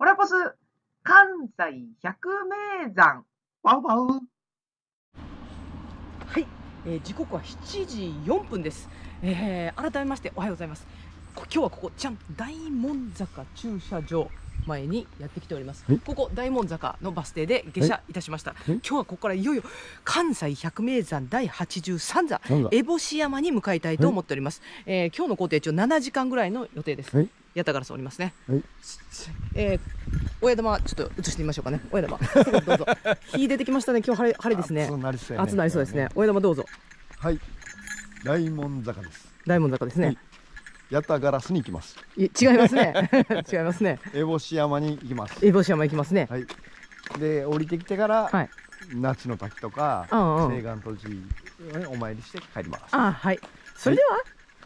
コラボス関西百名山ワウワウ。はい、時刻は7時4分です。改めましておはようございます。今日はここじゃん大門坂駐車場前にやってきております。ここ大門坂のバス停で下車いたしました。今日はここからいよいよ関西百名山第83座烏帽子山に向かいたいと思っております。今日の行程中7時間ぐらいの予定です。やたがらそうおりますね。親玉ちょっと映してみましょうかね。親玉どうぞ。日出てきましたね。今日晴れですね。暑なりそうですね。親玉どうぞ。はい。大門坂です。大門坂ですね。やたガラスに行きます。違いますね。違いますね。烏帽子山に行きます。烏帽子山行きますね。はい。で降りてきてから夏の滝とか青岩土地お参りして帰ります。あ、はい。それでは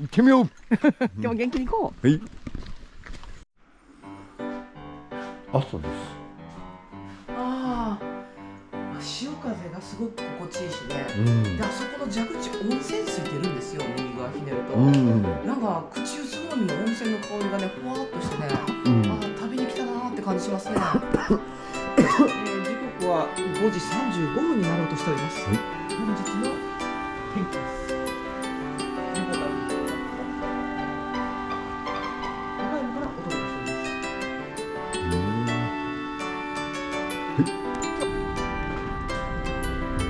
行ってみよう。今日も元気に行こう。はい。朝です。ああ、潮風がすごく心地いいしね。で、あそこの蛇口温泉水出るんですよ。右側ひねると、なんか口ゆすぐのにも温泉の香りがね、ふわっとしてね。ああ、旅に来たなーって感じしますね。時刻は5時35分になろうとしております。本日の天気です。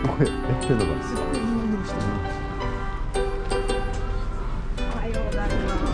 これやってるのかな。おはようございます。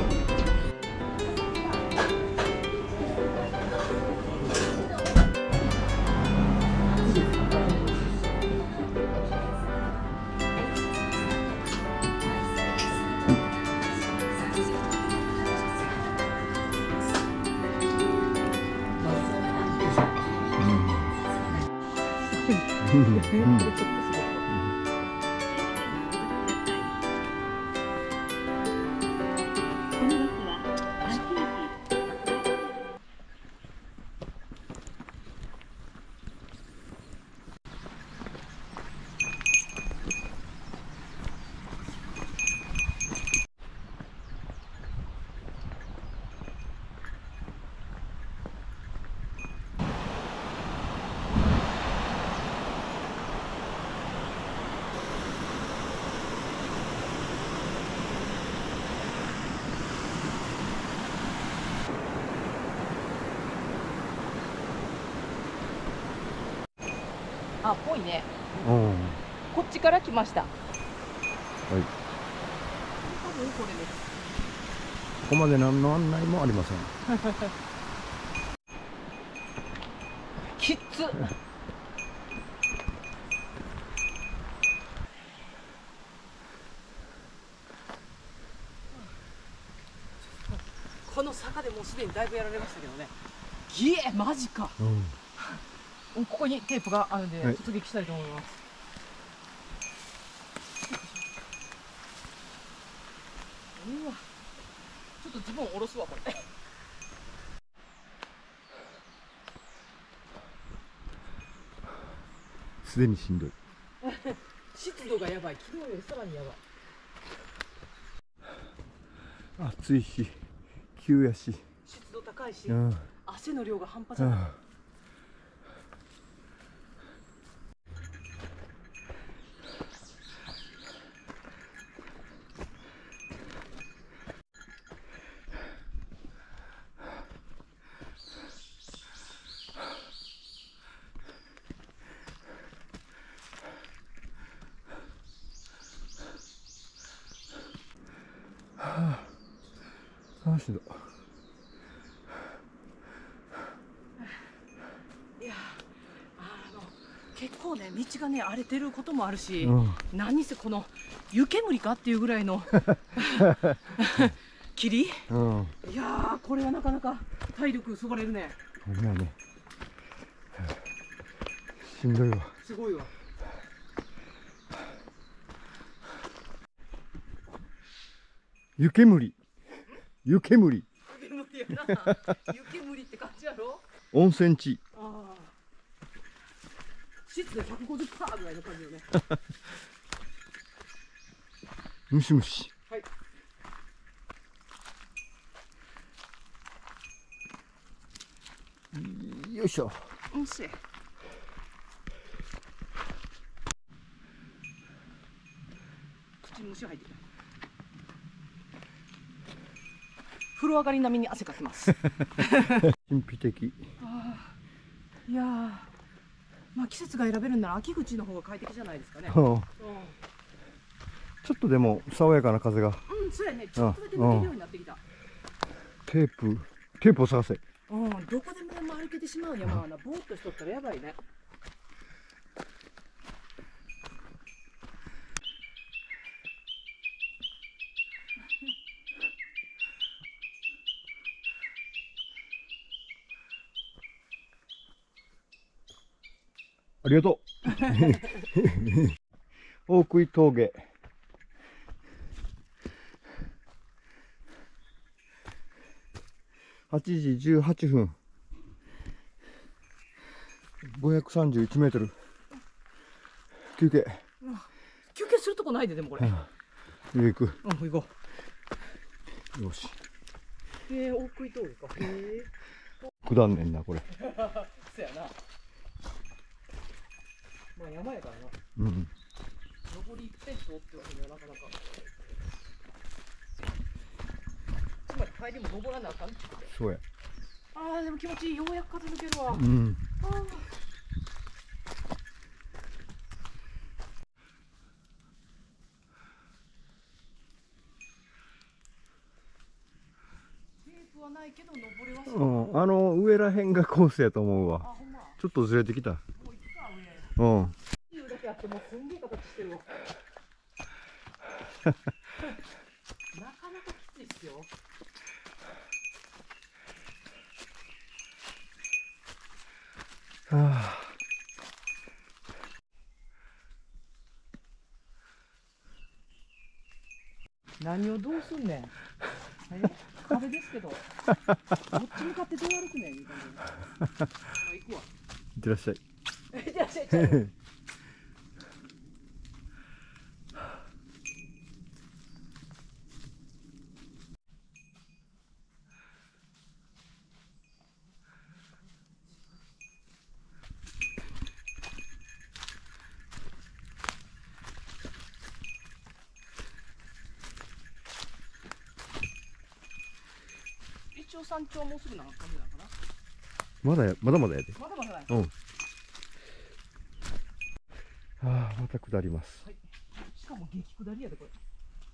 あ、ぽいね。こっちから来ました。はい。多分これです。ここまで何の案内もありません。きっつ。この坂でもうすでにだいぶやられましたけどね。ぎえ、マジか。ここにテープがあるんで突撃したいと思います。うわ、ちょっとズボン下ろすわこれ。すでにしんどい。湿度がやばい。昨日よりさらにやばい。暑いし、急やし。湿度高いし、汗の量が半端じゃない。いや、結構ね、道がね、荒れてることもあるし、何せこの湯煙かっていうぐらいの霧、いやー、これはなかなか体力そがれるね。これはね、しんどいわ。すごいわ。湯煙。湯煙。湯煙って感じやろ。温泉地。ああ。湿度150%ぐらいの感じよね。ムシムシ。はい。よいしょ。よし。口に虫入ってきた。風呂上がり並みに汗かきます。神秘的。ああ、いやー、まあ季節が選べるんなら秋口の方が快適じゃないですかね。うん。ちょっとでも爽やかな風が。うん、そうやね。ちょっとだけ抜けるようになってきた。テープを探せ。うん、どこでも歩けてしまう山はな、ぼーっとしとったらやばいね。ありがとう。大喰峠。8時18分。531メートル。休憩。休憩するとこないで、でもこれ。行く。うん、行こう。よし。大喰峠か。下んねんな、これ。そやな。まあ山やからな。うん。登り一点通ってわけにはなかなか。つまり帰りも登らなあかんってこと。そうや。ああでも気持ちいい。ようやく風抜けるわ。うん。ああ。テープはないけど登れはする。うん。上らへんがコースやと思うわ。あ、ほんま。ちょっとずれてきた。うん。何をどうすんねん。壁ですけど。こっち向かってどう歩くねんみたいな。行くわ。いってらっしゃい。一応山頂もうすぐな感じだから。まだまだやで。まだまだや。うん。ああ、また下ります。はい、しかも激下りやで、これ。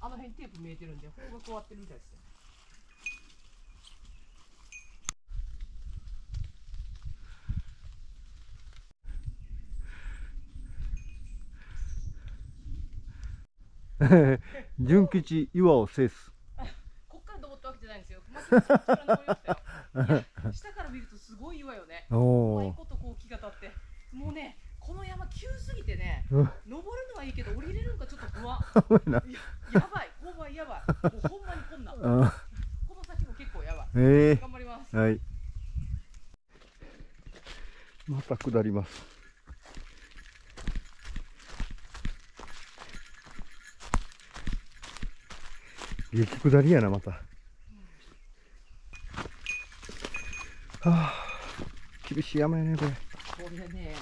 あの辺テープ見えてるんで、方角終わってるみたいですね。純吉岩を制す。こっから登ったわけじゃないんですよ。下から見るとすごい岩よね。おー。うまいことこう木が立って、もうね。この山急すぎてね、登るのはいいけど降りれるのかちょっと怖いな。やばい、勾配やばい。もうほんまにこんな。この先も結構やばい。頑張ります。はい。また下ります。激下りやなまた。はあ、厳しい山やねこれ。これね。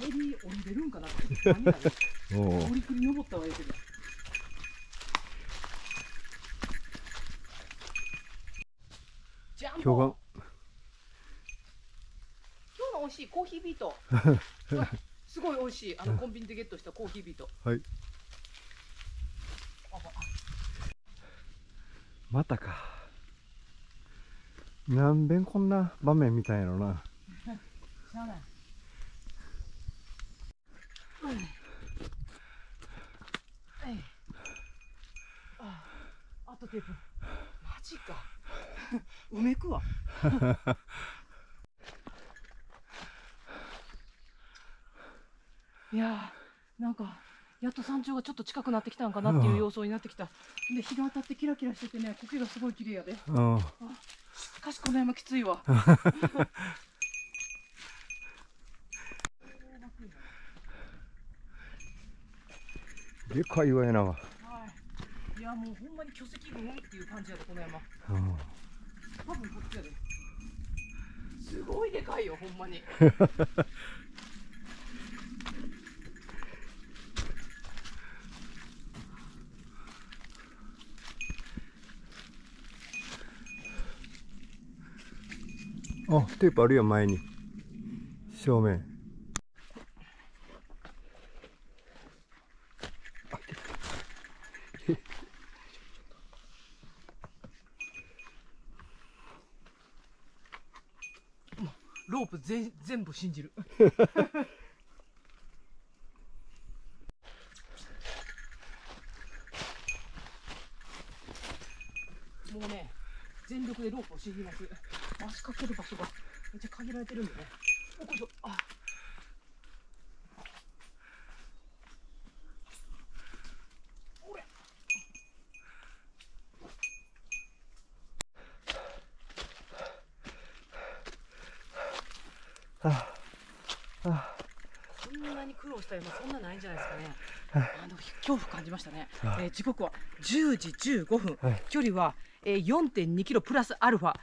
帰り降りれるんかなってちょっと何だろう。降りくり登ったわよけど。ジャンボ。今日の美味しいコーヒービート。すごい美味しい。コンビニでゲットしたコーヒービート。はい。またか。何べんこんな場面みたいやろな。しゃあない。はい、ああ、あとテープ。マジか。うめくわ。いやー、なんかやっと山頂がちょっと近くなってきたのかなっていう様相になってきた。で、日が当たってキラキラしててね、苔がすごい綺麗やで。しかしこの山きついわ。でかい岩やな。はい。いやもうほんまに巨石群っていう感じやでこの山。多分こっちやで。ごいでかいよ、ほんまに。あ、テープあるよ、前に。正面。ロープ全部信じる。もうね、全力でロープを信じます。足かける場所がめっちゃ限られてるんでね。お、こいしょ。あ、こんなに苦労したらそんなないんじゃないですかね。恐怖感じましたね。時刻は10時15分、距離は4.2 キロプラスアルファ。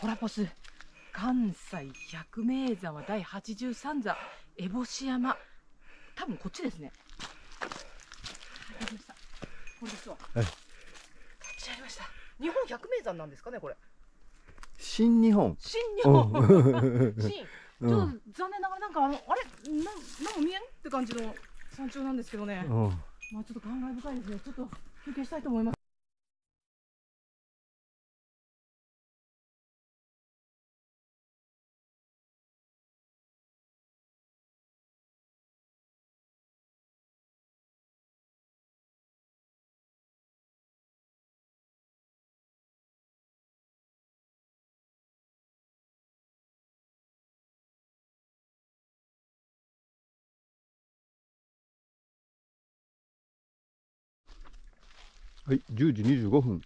ホラポス関西百名山第83座烏帽子山、多分こっちですね。これですわ。立ち上がりました。日本百名山なんですかね、これ。新日本。新日本。ちょっと残念ながらなんかあれなんも見えんって感じの山頂なんですけどね。まあちょっと感慨深いですね。ちょっと休憩したいと思います。はい、10時25分、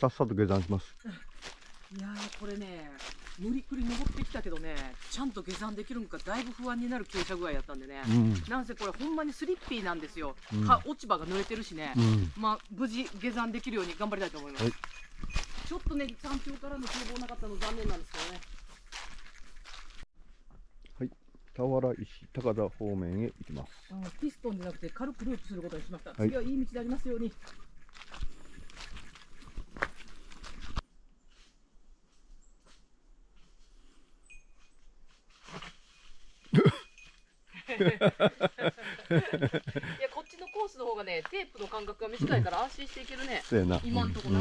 さっさと下山します。いやー、これね、無理くり登ってきたけどね、ちゃんと下山できるのかだいぶ不安になる傾斜具合やったんでね、なんせこれほんまにスリッピーなんですよ。落ち葉が濡れてるしね、まあ無事下山できるように頑張りたいと思います。はい、ちょっとね、山頂からの眺望なかったの残念なんですけどね。はい、俵石高田方面へ行きます。ピストンじゃなくて軽くループすることにしました。次はいい道でありますように。いや、こっちのコースの方がね、テープの間隔が短いから安心していけるね。今んとこな。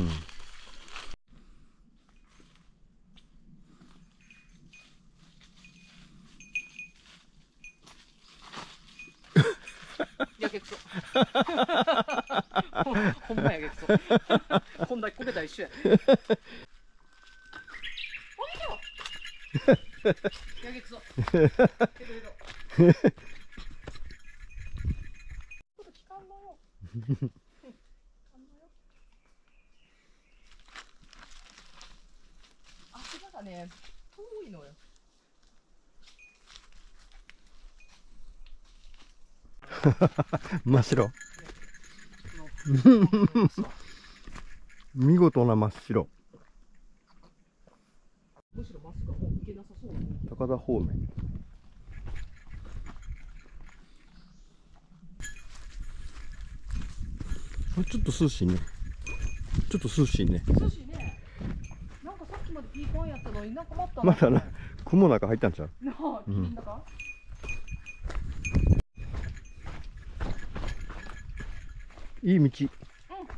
やけくそ。ほんまやけくそ。こんだけこけたら一緒や。やけくそ。足場がね、遠いのよ。真っ白。見事な真っ白。むしろ真っ白も行けなさそうだね。高田方面。ちょっと涼しいね。なんかさっきまでピーカンやったのに、なんか待ったの。まだな、雲の中入ったんちゃう。なあ、霧の中。いい道。なんか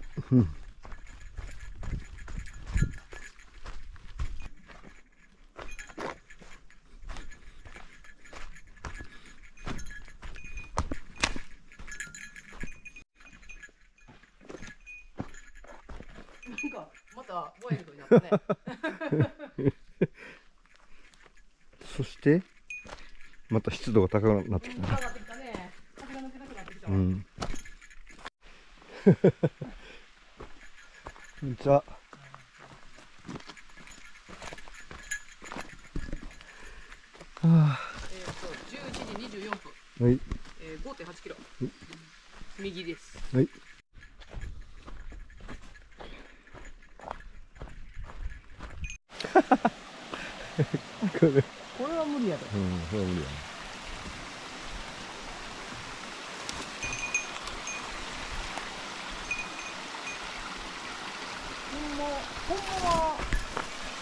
またワイルドになったね。そしてまた湿度が高くなってきた。高くなってきたね。風が抜けなくなってきた。こんにちは。10時24分。はい。5.8キロ。右です。はい。これは無理やで。うん、これは無理やね。ほんまは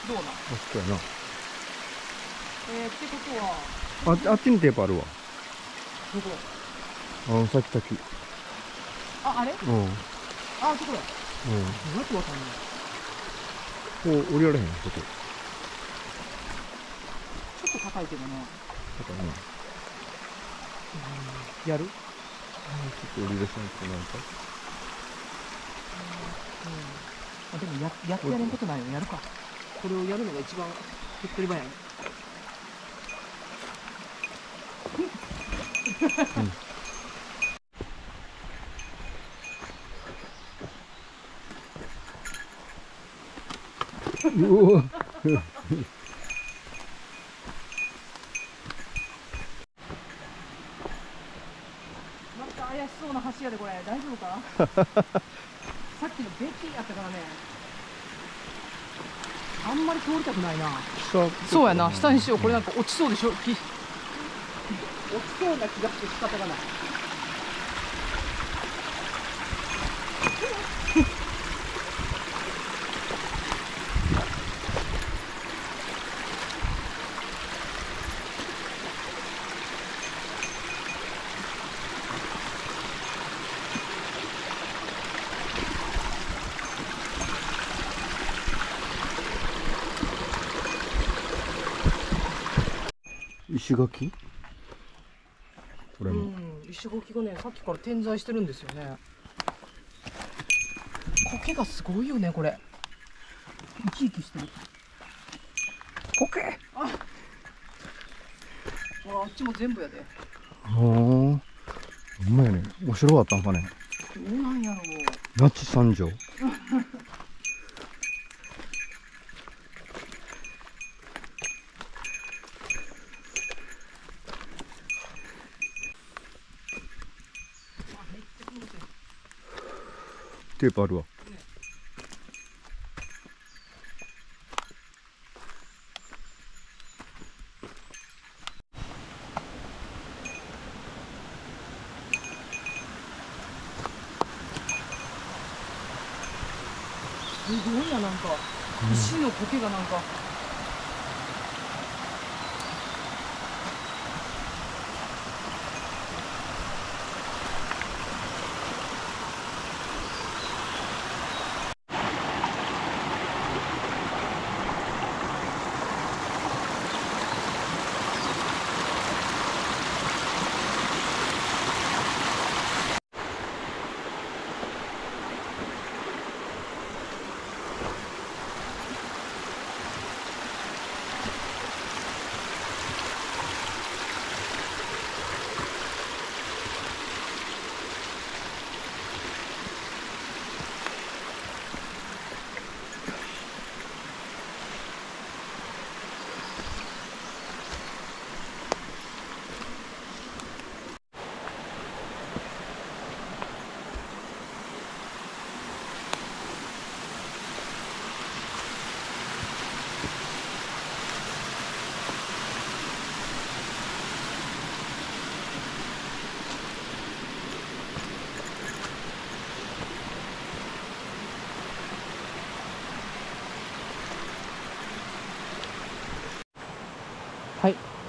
どうなん？あっこやな。ってことはあっちにテープあるわ。どこ？あの先。あ、あれ？うん。あ、そこだ。うん。よくわかんない。こう降りられへんここ。ちょっと高いけどな。高いな。やる？ちょっと降りれそうってなんか。あ、でもやってやれんことないよ。やるか。これをやるのが一番手っ取り早い。うん。うわなんか怪しそうな橋やで、これ大丈夫かな。さっきのベッキーやったからね、あんまり通りたくないな。そうやな、下にしよう。これなんか落ちそうでしょ。落ちそうな気がして仕方がない。石垣？これも、石垣がね、さっきから点在してるんですよね。苔がすごいよね、これ。生き生きしてる。苔。あ。あっちも全部やで。ほう。うまいね。面白かったんかね。どうなんやろう。那智三条。テープあるわ。すごいな、なんか、石の苔がなんか。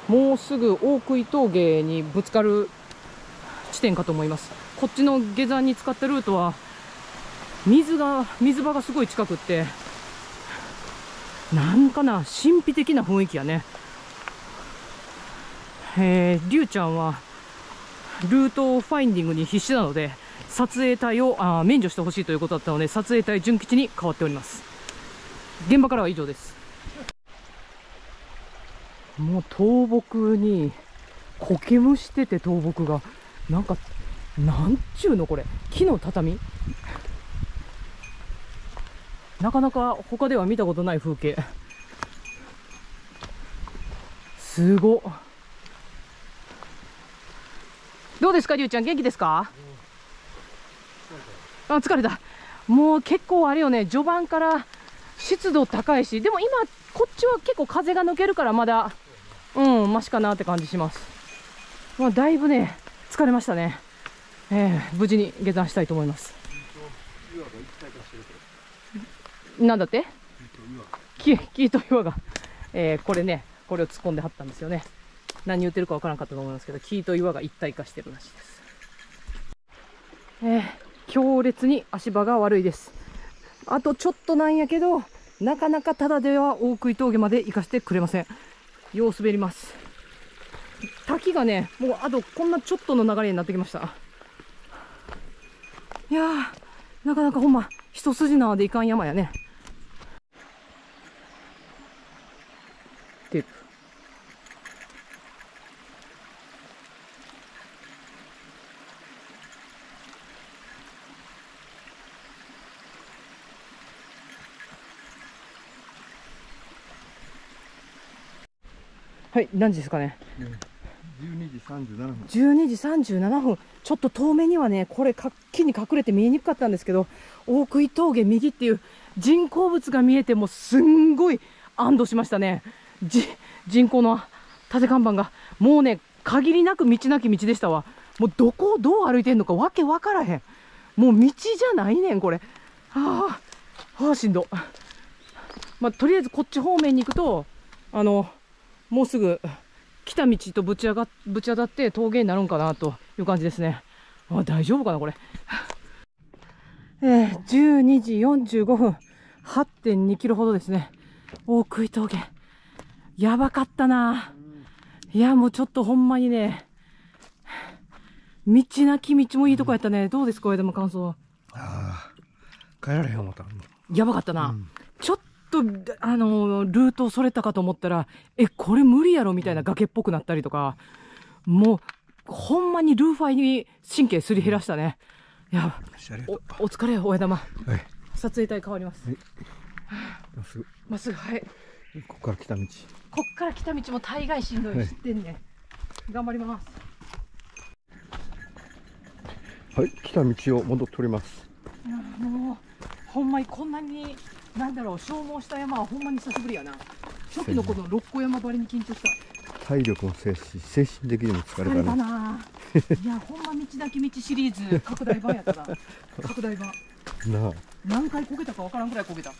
もうすぐ大喰峠にぶつかる地点かと思います。こっちの下山に使ったルートは水場がすごい近くって、なんかな、神秘的な雰囲気やね。りゅうちゃんはルートファインディングに必死なので、撮影隊を免除してほしいということだったので、撮影隊準吉に変わっております。現場からは以上です。もう倒木に苔むしてて、倒木がなんかなんちゅうの、これ木の畳。なかなか他では見たことない風景。すごっ。どうですか、りゅうちゃん、元気ですか？あ、疲れた。もう結構あれよね、序盤から湿度高いし、でも今こっちは結構風が抜けるからまだ、うん、マシかなって感じします。まあ、だいぶね、疲れましたね。無事に下山したいと思います。なんだって木と岩が、これね、これを突っ込んではったんですよね。何言ってるかわからんかったと思いますけど、木と岩が一体化してるらしいです。強烈に足場が悪いです。あとちょっとなんやけど、なかなかただでは大喰峠まで行かせてくれません。よう滑ります。滝がね、もうあとこんなちょっとの流れになってきました。いやー、なかなかほんま、一筋縄でいかん山やね。テープ。はい、何時ですかね。12時37分。12時37分。ちょっと遠目にはね、これ木に隠れて見えにくかったんですけど、大喰峠右っていう人工物が見えて、もうすんごい安堵しましたね。人工の立て看板がもうね、限りなく道なき道でしたわ。もうどこをどう歩いてんのかわけわからへん。もう道じゃないねんこれ。はあ、はあ、しんど。まあ、とりあえずこっち方面に行くともうすぐ来た道とぶち当たって峠になるんかなという感じですね。あ、大丈夫かなこれ。12時45分、 8.2 キロほどですね。大喰峠やばかったな。いや、もうちょっとほんまにね、道なき道もいいとこやったね。どうですか、でも感想。ああ、帰られへん思ったらやばかったな、ちょっとルートをそれたかと思ったら、これ無理やろみたいな崖っぽくなったりとか、もうほんまにルーファイに神経すり減らしたね。いや、お疲れ、親玉、はい、撮影隊変わります。まっすぐ、まっすぐ、はい。こっから来た道。こっから来た道も大概しんどい、知ってんね。頑張ります。はい、来た道を戻っております。いや、もうほんまにこんなに。なんだろう、消耗した山はほんまに久しぶりやな。初期のこの六甲山ばりに緊張した。体力も精神的にも疲れたな。いや、ほんま道なき道シリーズ拡大版やったな。拡大版なあ、何回こけたかわからんぐらいこけた。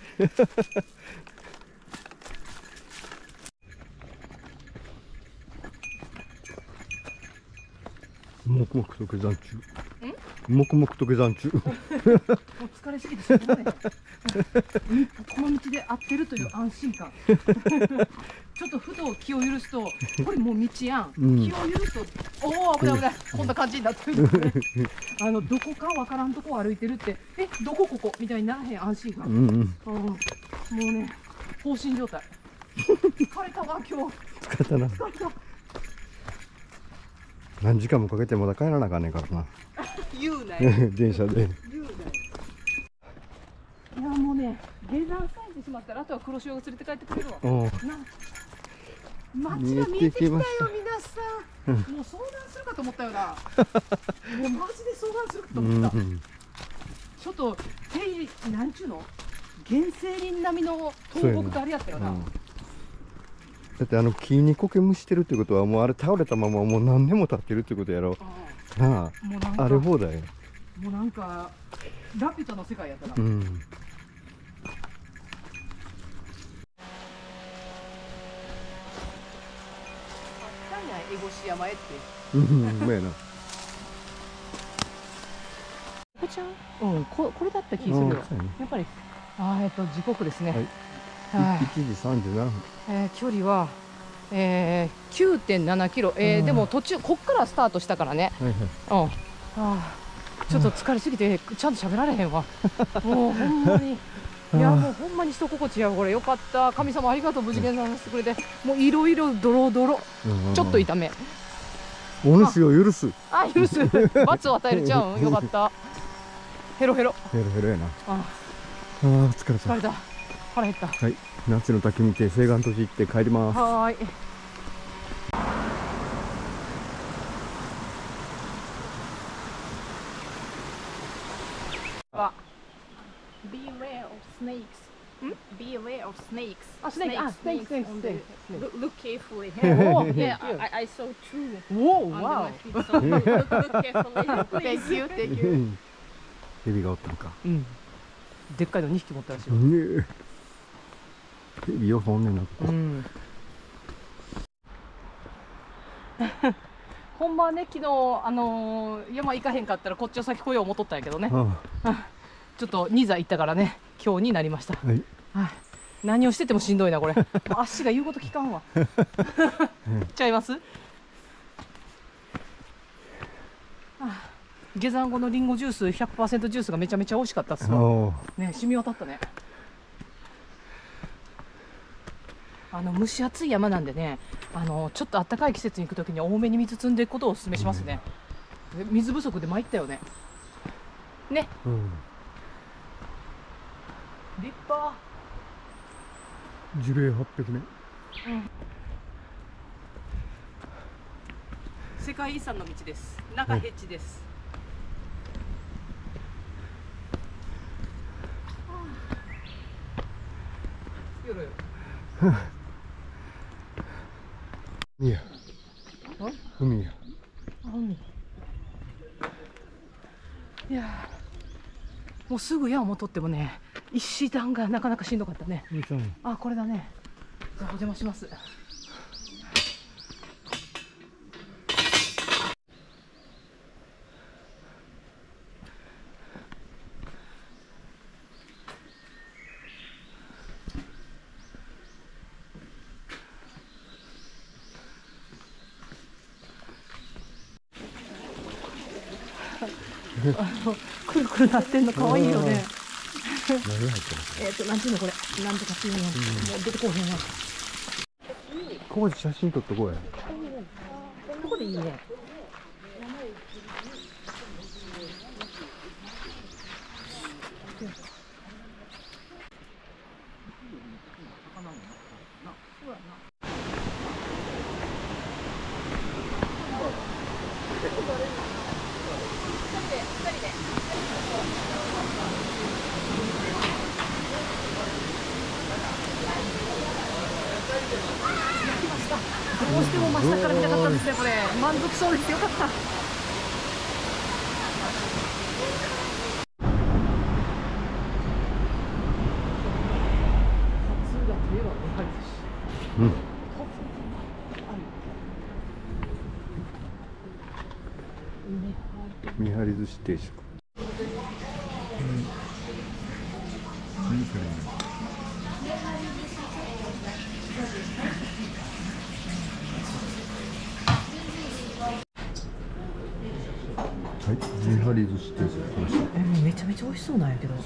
黙々と下山中。黙々と下山中。もう疲れすぎてしょうがない。この道で合ってるという安心感。ちょっとふと気を許すと、これもう道やん。気を許すと、おお、危ない危ない、こんな感じになってるんですね。どこかわからんとこを歩いてるって、どこここみたいにならへん安心感。もうね、放心状態。疲れたわ、今日。疲れたな。疲れた。何時間もかけてまだ帰らなあかんねんからな。言うなよ。電車で。言うなよ。いや、もうね、下山さえてしまったら、あとは黒潮が連れて帰ってくれるわ。街が見えてきたよ、皆さん。もう遭難するかと思ったよな。もうマジで遭難するかと思った。ちょっと、なんちゅうの、原生林並みの倒木とあれやったよな。だって木に苔むしてるってことは、もうあれ倒れたままもう何年も経ってるってことやろ。なあ、あれ放題。もうなんかラピュタの世界やったな。あったんや、エゴシ山へって。うまいな。こちゃん、これだった気するよ。やっぱり時刻ですね。1時37分。距離は、9.7 キロ。でも途中こっからスタートしたからね。ちょっと疲れすぎてちゃんと喋られへんわ。もうほんまに、いや、もうほんまに人心地や。これよかった、神様ありがとう、無事下山してくれて。もういろいろドロドロ、ちょっと痛め。お主を許す。あ、許す。罰を与えるちゃうん。よかった。ヘロヘロヘロヘロやな。あ、疲れた疲れた、腹減った。はい、夏の滝見て西岸都市行って帰ります。はい。Beware of snakes. Be aware of snakes. Oh, snakes! Snakes. Look carefully. Oh, yeah, I saw two. Whoa! Wow! So look carefully. Thank you, thank you. ヘビがおったのか。うん。でっかいの2匹持ったらしい。ヘビよくおんねんな。うん。ほんまね、昨日山行かへんかったらこっちを先来よう思っとったんやけどね。ちょっと2座行ったからね。今日になりました。はい。何をしててもしんどいな、これ。足が言うこと聞かんわ。ちゃいます。下山後のリンゴジュース 100% ジュースがめちゃめちゃ美味しかったっすよ。ね、染み渡ったね。蒸し暑い山なんでね、ちょっと暖かい季節に行くときに多めに水積んでいくことをお勧めしますね。水不足で参ったよね。ね。うん。立派。樹齢800年。うん。世界遺産の道です。中辺地です。よろよ。海や。海や。海。いや。もうすぐ山を取ってもね。石段がなかなかしんどかったね。あ、これだね。じゃあお邪魔します。くるくるなってんの可愛いよね。なんていうのこれ、なんとかっていうの、もう出てこへんわ。ここで写真撮っとこうや。ここでいいね。どうしても真下から見たかったんですよ、これ。満足そうですよ、よかった。うん。見張り寿司定食。何それ。はい、見張り寿司定食来ました。めちゃめちゃ美味しそうなんやけど。300円。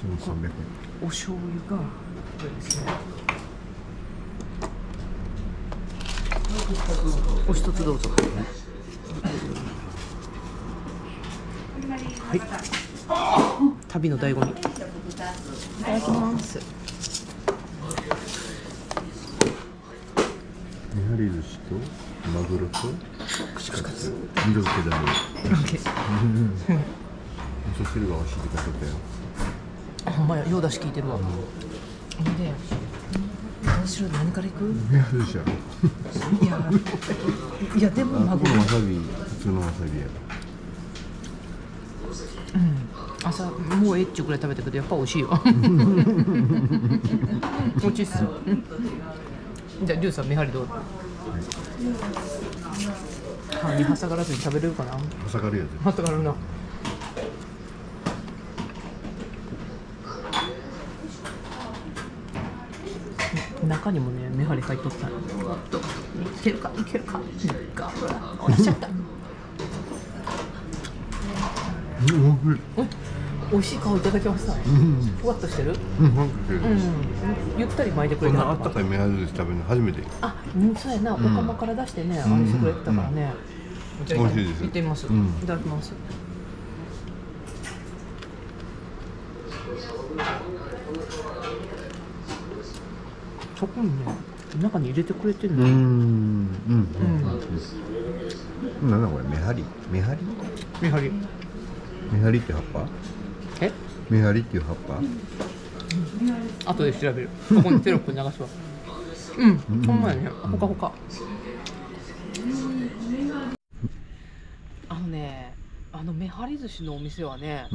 お醤油が。お一つどうぞ。はい。旅の醍醐味。いただきます。見張り寿司とマグロと。串カツ色気だね。味噌汁が美味しいって書いてたよ。ほんまや、ようだし効いてるわ。で、どうしろ何からいく？いや、どうしよう。いやでもマグロ。わさび、普通のわさびや。うん。朝もうちょっくらい食べたけどやっぱ美味しいよ。美味しそう。じゃあリュウさん見張りどう？歯に挟がらずに食べれるかな。挟がるやつ。挟がるな。中にもね、目張り入っとった。いけるか、いけるか。おいしちゃった。おいしい顔いただきました。ふわっとしてる。ゆったり巻いてくれた。こんなあったかい目張り寿司食べるの初めて。あ、そうやな、お釜から出してね、あれしてくれてたからね。美味しいです。いってみます。いただきます。そこにね、中に入れてくれてるの。なんだこれ、目張り。目張り。目張り。目張りって葉っぱ。え？メハリっていう葉っぱ。後で調べる。ここにテロップ流します。うん、ほんまやね、ほかほか。あのね、あのめはり寿司のお店はね、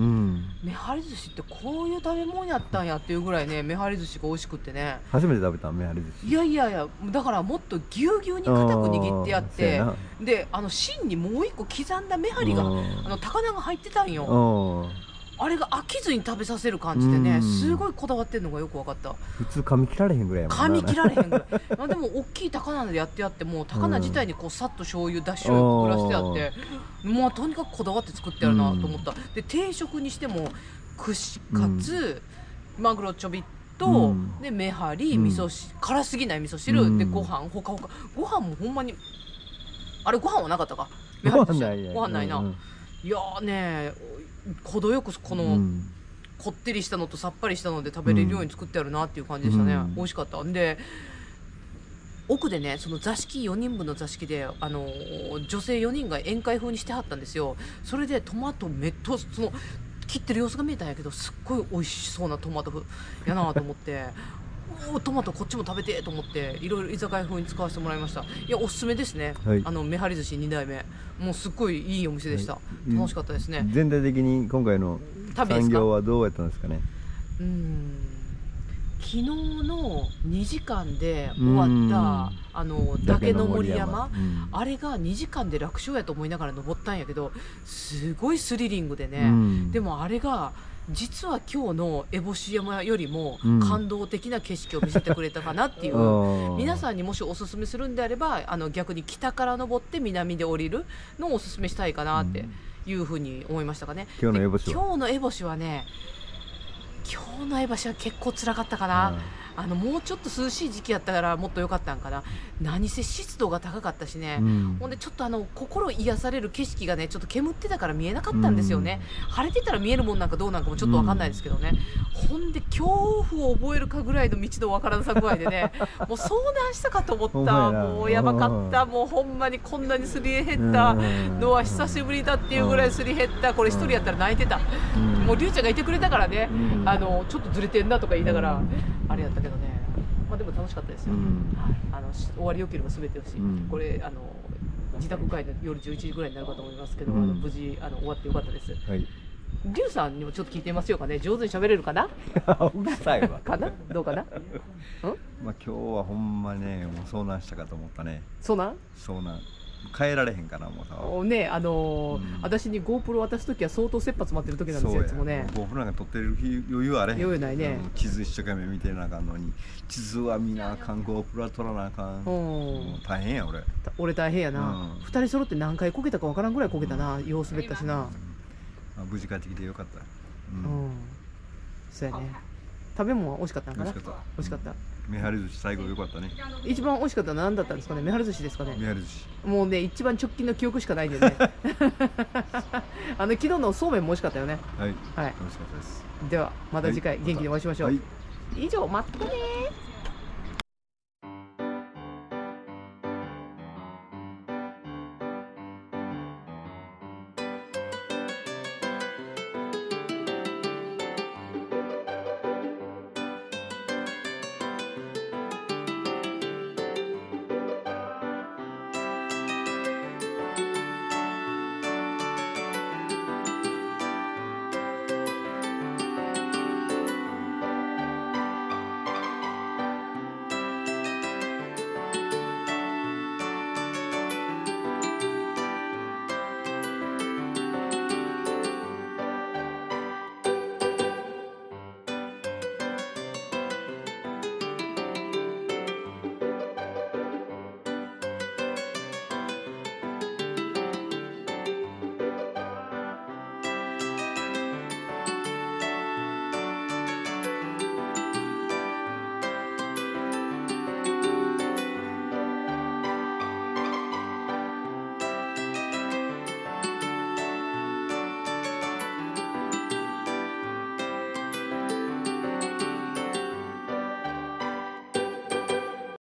めはり寿司ってこういう食べ物やったんやっていうぐらいね、めはり寿司が美味しくってね。初めて食べためはり寿司。いやいやいや、だからもっとぎゅうぎゅうに固く握ってやって、で、あの芯にもう一個刻んだめはりが、あの高菜が入ってたんよ。あれが飽きずに食べさせる感じでね、すごいこだわってるのがよく分かった。普通噛み切られへんぐらいやもんな。噛み切られへんぐらいでも大きい高菜でやってやって、もう高菜自体にこうさっと醤油だしをくらしてあって、もうとにかくこだわって作ってやるなと思った。で定食にしても串カツ、マグロちょびっと、でめはり、味噌汁、辛すぎない味噌汁で、ご飯ほかほか。ご飯もほんまにあれ、ご飯はなかったか。ご飯ないな。いやーねー、程よくこのこってりしたのとさっぱりしたので食べれるように作ってあるなっていう感じでしたね。美味しかった。んで奥でね、その座敷4人分の座敷で、女性4人が宴会風にしてはったんですよ。それでトマトめっとその切ってる様子が見えたんやけど、すっごい美味しそうなトマトやなと思ってトマトこっちも食べてと思って、いろいろ居酒屋風に使わせてもらいました。いや、おすすめですね、はい、あのめはり寿司2代目、もうすっごいいいお店でした、はい、楽しかったですね。全体的に今回の産業はどうやったんですかね。うん、昨日の2時間で終わった嶽の森山、あれが2時間で楽勝やと思いながら登ったんやけど、すごいスリリングでね、でもあれが実は今日の烏帽子山よりも感動的な景色を見せてくれたかなっていう、皆さんにもしおすすめするんであれば、逆に北から登って南で降りるのをおすすめしたいかなっていうふうに思いましたかね。今日の烏帽子はね、今日の烏帽子は結構辛かったかな。もうちょっと涼しい時期やったからもっと良かったんかな。何せ湿度が高かったしね、ほんでちょっと心癒される景色がね、ちょっと煙ってたから見えなかったんですよね。晴れてたら見えるもんなんかどうなんかもちょっと分かんないですけどね、ほんで恐怖を覚えるかぐらいの道の分からなさ具合でねもう遭難したかと思った。もうやばかった。もうほんまにこんなにすり減ったのは久しぶりだっていうぐらいすり減った。これ一人やったら泣いてた。もうりゅうちゃんがいてくれたからね、ちょっとずれてんなとか言いながらあれやったけどね、まあでも楽しかったですよ。終わりよければ全てよし、これ自宅会の夜11時ぐらいになるかと思いますけど、無事終わってよかったです。りゅうさんにもちょっと聞いてみますよかね。上手に喋れるかな？うるさいわ。かな？どうかな？まあ今日はほんまね、もう遭難したかと思ったね。遭難？遭難。変えられへんかな、もうさ。ね、私に GoPro 渡すときは相当切羽詰まってる時なんですよ、いつもね。GoPro なんか撮ってる余裕あれへん。余裕ないね。地図一生懸命見てなあかんのに、地図は見なあかん、GoPro は撮らなあかん。大変や、俺。俺大変やな。2人揃って何回こけたかわからんぐらいこけたな、よう滑ったしな。無事帰ってきてよかった。うん。そうやね。食べ物は美味しかったんかな。美味しかった。めはり寿司最後良かったね。一番美味しかったのは何だったんですかね。めはり寿司ですかね。めはり寿司。もうね、一番直近の記憶しかないんでね。昨日のそうめんも美味しかったよね。はい。はい。美味しかったです。ではまた次回元気でお会いしましょう。以上、まったねー。